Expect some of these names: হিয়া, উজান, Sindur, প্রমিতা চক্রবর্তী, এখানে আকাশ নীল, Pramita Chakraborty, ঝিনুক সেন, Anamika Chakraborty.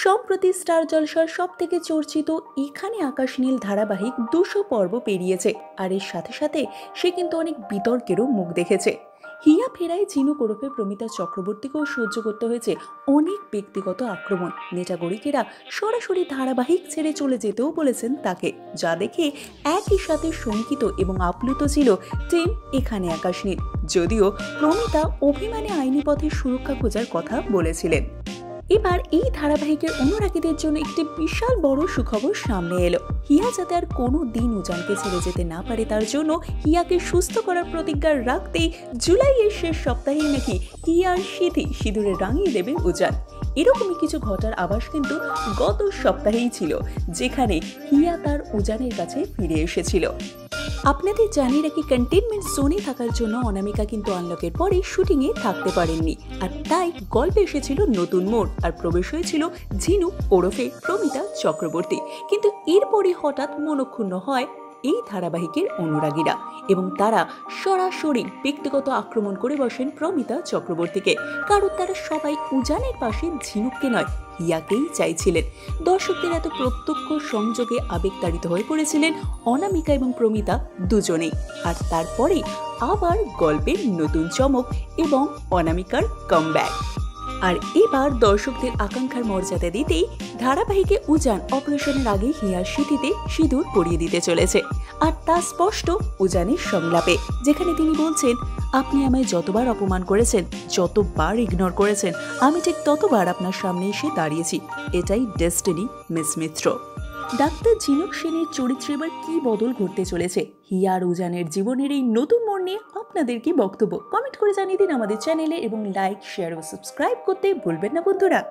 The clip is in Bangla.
सम्प्रति स्टार जलसार सबथेके चर्चित एखाने आकाश नील धारावाहिक 200 पर्व पेरिয়েছে और एर साथे साथे से किन्तु अनेक बितर्केरও मुख देखेছে। हिया फेराय जिनु कोरफे प्रमिता चक्रवर्ती को सह्य करते हुए अनेक व्यक्तिगत आक्रमण नेटागरिकेरा सरासरि धारावाहिक छेड़े चले जेतेও বলেছেন তাকে, যা देखे एक ही साथ शंकित और आप्लुत ছিল टीम এখানে আকাশ নীল। যদিও प्रमिता अभिमाने आईनी पथे सुरक्षा खोजार कथा বলেছিলেন। এবার এই ধারাবাহিকের অনুরাগীদের জন্য একটি বিশাল বড় সুখবর সামনে এলো। হিয়া যাতে আর কোনো দিন উজানকে ছেড়ে যেতে না পারে তার জন্য হিয়াকে সুস্থ করার প্রতিজ্ঞা রাখতেই জুলাইয়ের শেষ সপ্তাহে নাকি হিয়ার সিঁথি সিঁদুরে রাঙিয়ে দেবে উজান। এরকমই কিছু ঘটার আভাস কিন্তু গত সপ্তাহেই ছিল, যেখানে হিয়া তার উজানের কাছে ফিরে এসেছিল। আপনাদের জানিয়ে রাখি কন্টেইনমেন্ট জোনে থাকার জন্য অনামিকা কিন্তু আনলকের পরে শুটিংয়ে থাকতে পারেননি, আর তাই গল্পে এসেছিল নতুন মোড় আর প্রবেশ হয়েছিল ঝিনু ওরফে প্রমিতা চক্রবর্তী। কিন্তু এরপরে হঠাৎ মনক্ষুণ্ণ হয় এই ধারাবাহিকের অনুরাগীরা এবং তারা সরাসরি ব্যক্তিগত আক্রমণ করে বসেন প্রমিতা চক্রবর্তীকে, কারণ তারা সবাই উজানের পাশে ঝিনুককে নয় হিয়াকেই চাইছিলেন। দর্শকদের এত প্রত্যক্ষ সংযোগে আবেগতাড়িত হয়ে পড়েছিলেন অনামিকা এবং প্রমিতা দুজনেই। আর তারপরে আবার গল্পের নতুন চমক এবং অনামিকার কামব্যাক। আর এবার দর্শকদের আকাঙ্ক্ষার মর্যাদা দিতেই ধারাবাহিকে উজান অপারেশনের আগে হিয়ার সিঁথিতে সিঁদুর পরিয়ে দিতে চলেছে, আর তা স্পষ্ট উজানের সংলাপে, যেখানে তিনি বলছেন, আপনি আমায় যতবার অপমান করেছেন, যতবার ইগনোর করেছেন, আমি ঠিক ততবার আপনার সামনে এসে দাঁড়িয়েছি। এটাই destiny, miss Mitra. Doctor Jhinuk সেনের চরিত্রে এবার কী বদল ঘটতে চলেছে, হিয়া আর উজানের জীবনের এই নতুন মোড় নিয়ে আপনাদের কি বক্তব্য, কমেন্ট করে জানিয়ে দিন আমাদের চ্যানেলে এবং লাইক, শেয়ার ও সাবস্ক্রাইব করতে ভুলবেন না বন্ধুরা।